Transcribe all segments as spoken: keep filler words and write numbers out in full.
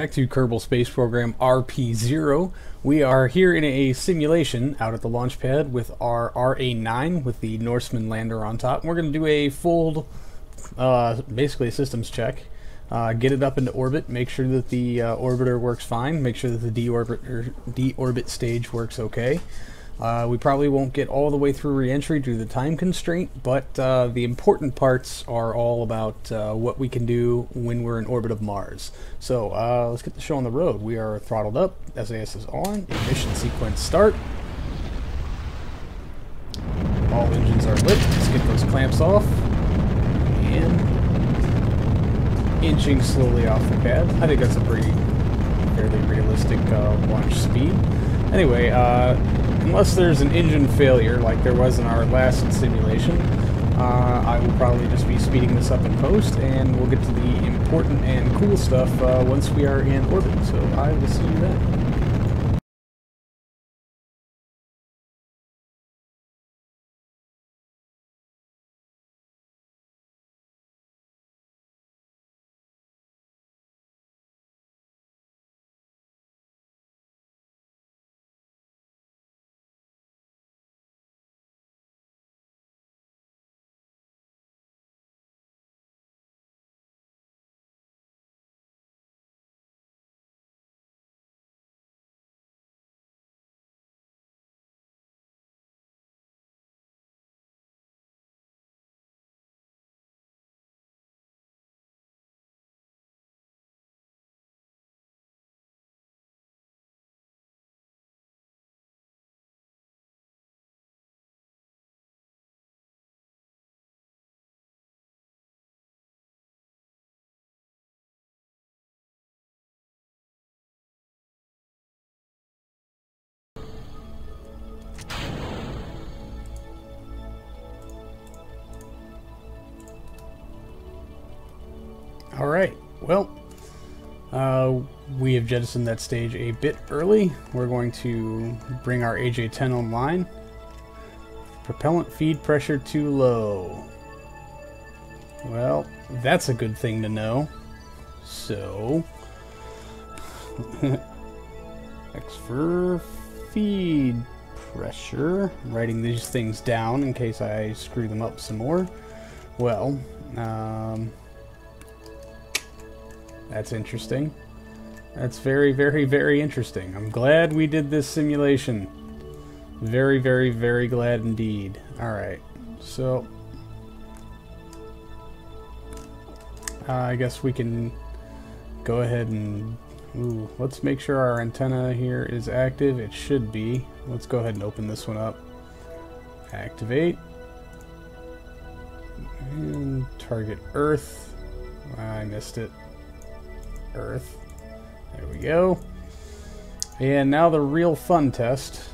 Back to Kerbal Space Program R P zero. We are here in a simulation out at the launch pad with our R A nine with the Norseman Lander on top. We're going to do a full, uh, basically a systems check. Uh, get it up into orbit, make sure that the uh, orbiter works fine, make sure that the deorbiter, deorbit stage works okay. Uh, we probably won't get all the way through re-entry due to the time constraint, but uh, the important parts are all about uh, what we can do when we're in orbit of Mars. So uh, let's get the show on the road. We are throttled up, S A S is on, ignition sequence start. All engines are lit, let's get those clamps off. And inching slowly off the pad. I think that's a pretty fairly realistic uh, launch speed. Anyway, uh, unless there's an engine failure like there was in our last simulation, uh, I will probably just be speeding this up in post, and we'll get to the important and cool stuff uh, once we are in orbit, so I will see you then. Alright, well, uh, we have jettisoned that stage a bit early. We're going to bring our A J ten online. Propellant feed pressure too low. Well, that's a good thing to know. So, X for feed pressure. I'm writing these things down in case I screw them up some more. Well, um... that's interesting. That's very, very, very interesting. I'm glad we did this simulation. Very, very, very glad indeed. Alright, so uh, I guess we can go ahead and ooh, let's make sure our antenna here is active. It should be. Let's go ahead and open this one up. Activate. And target Earth. I missed it. Earth. There we go. And now the real fun test.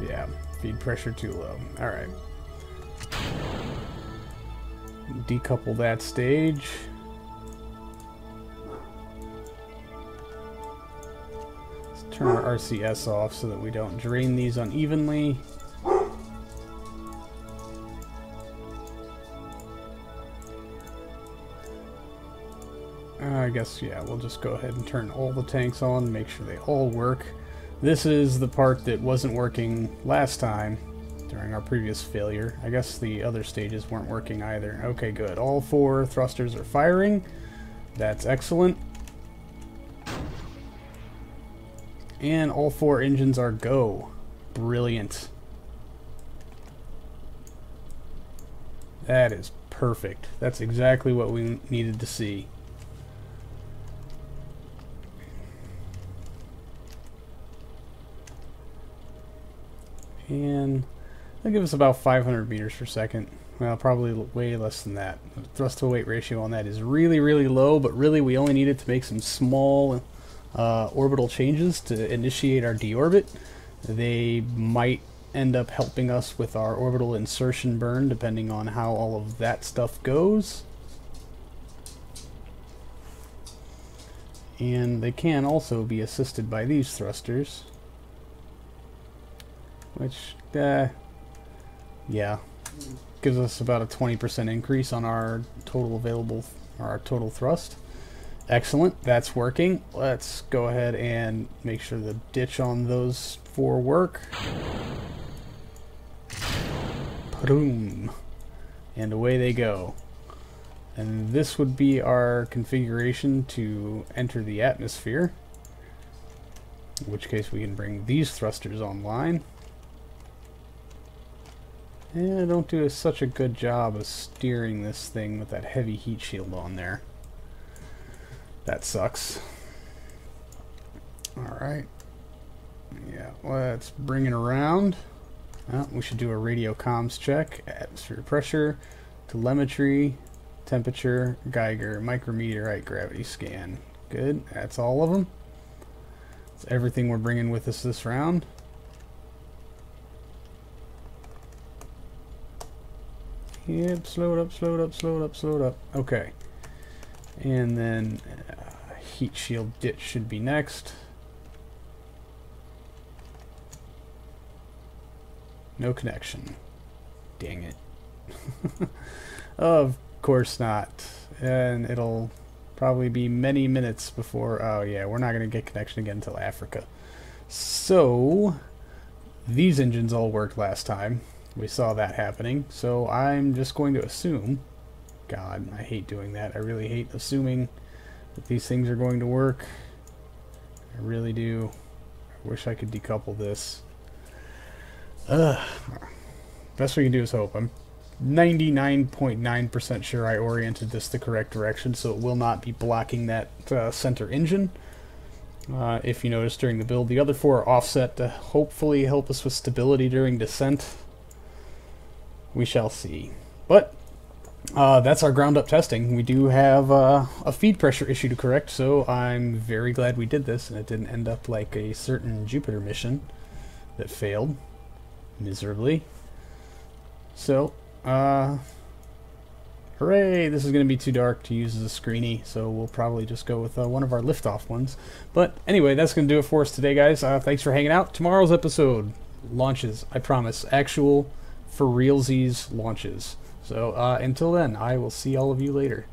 Yeah, feed pressure too low. Alright. Decouple that stage. Let's turn our R C S off so that we don't drain these unevenly. I guess, yeah, we'll just go ahead and turn all the tanks on, make sure they all work. This is the part that wasn't working last time during our previous failure. I guess the other stages weren't working either. Okay, good. All four thrusters are firing. That's excellent. And all four engines are go. Brilliant. That is perfect. That's exactly what we needed to see. And that'll give us about five hundred meters per second. Well, probably way less than that. The thrust to weight ratio on that is really, really low, but really we only needed to make some small uh, orbital changes to initiate our deorbit. They might end up helping us with our orbital insertion burn, depending on how all of that stuff goes. And they can also be assisted by these thrusters. Which, uh, yeah, gives us about a twenty percent increase on our total available, our total thrust. Excellent, that's working. Let's go ahead and make sure the ditch on those four work. Boom. And away they go. And this would be our configuration to enter the atmosphere. In which case we can bring these thrusters online. And I don't do such a good job of steering this thing with that heavy heat shield on there. That sucks. Alright. Yeah, let's bring it around. Well, we should do a radio comms check. Atmosphere pressure, telemetry, temperature, Geiger, micrometeorite gravity scan. Good, that's all of them. That's everything we're bringing with us this round. Yep, slow it up, slow it up, slow it up, slow it up. Okay. And then uh, heat shield ditch should be next. No connection. Dang it. Of course not. And it'll probably be many minutes before... Oh yeah, we're not going to get connection again until Africa. So, these engines all worked last time. We saw that happening, so I'm just going to assume, God, I hate doing that. I really hate assuming that these things are going to work. I really do. I wish I could decouple this. Ugh. Best we can do is hope. I'm ninety-nine point nine percent sure I oriented this the correct direction, so it will not be blocking that uh, center engine. Uh, if you notice during the build, the other four are offset to hopefully help us with stability during descent. We shall see. But uh, that's our ground up testing. We do have uh, a feed pressure issue to correct, so I'm very glad we did this and it didn't end up like a certain Jupiter mission that failed miserably. So, uh, hooray! This is going to be too dark to use as a screeny, so we'll probably just go with uh, one of our liftoff ones. But anyway, that's going to do it for us today, guys. Uh, thanks for hanging out. Tomorrow's episode launches, I promise. Actual for realsies launches. So uh, until then, I will see all of you later.